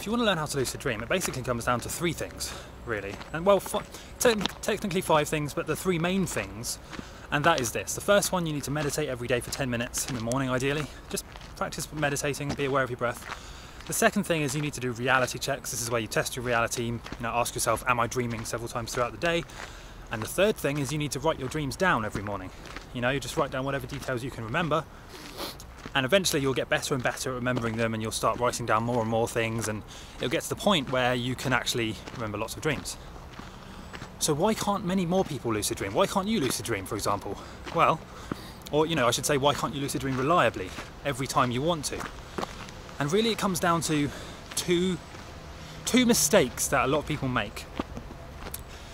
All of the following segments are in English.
If you want to learn how to lucid dream, it basically comes down to three things, really. And well, technically five things, but the three main things, and that is this. The first one, you need to meditate every day for 10 minutes in the morning, ideally. Just practice meditating, be aware of your breath. The second thing is you need to do reality checks. This is where you test your reality, you know, ask yourself, am I dreaming, several times throughout the day? And the third thing is you need to write your dreams down every morning. You know, you just write down whatever details you can remember, and eventually you'll get better and better at remembering them, and you'll start writing down more and more things, and it'll get to the point where you can actually remember lots of dreams. So why can't many more people lucid dream? Why can't you lucid dream, for example? Well, or, you know, I should say, why can't you lucid dream reliably every time you want to? And really it comes down to two mistakes that a lot of people make.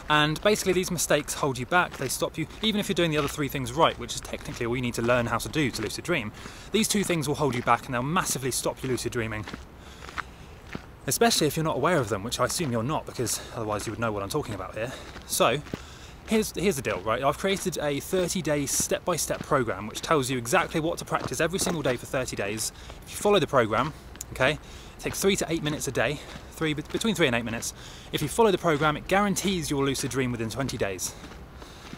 And basically these mistakes hold you back, they stop you, even if you're doing the other three things right, which is technically all you need to learn how to do to lucid dream. These two things will hold you back and they'll massively stop you lucid dreaming. Especially if you're not aware of them, which I assume you're not, because otherwise you would know what I'm talking about here. So Here's the deal, right? I've created a 30-day step-by-step program which tells you exactly what to practice every single day for 30 days. If you follow the program, okay, it takes 3 to 8 minutes a day, between 3 and 8 minutes. If you follow the program, it guarantees you'll lucid dream within 20 days.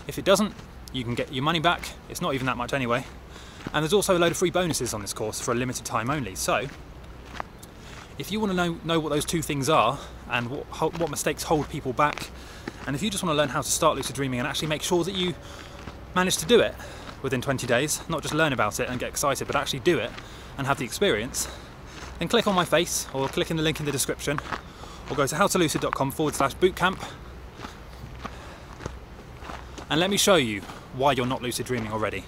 If it doesn't, you can get your money back. It's not even that much anyway. And there's also a load of free bonuses on this course for a limited time only. So, if you want to know what those two things are and what mistakes hold people back, and if you just want to learn how to start lucid dreaming and actually make sure that you manage to do it within 20 days, not just learn about it and get excited, but actually do it and have the experience, then click on my face or click in the link in the description or go to howtolucid.com/bootcamp and let me show you why you're not lucid dreaming already.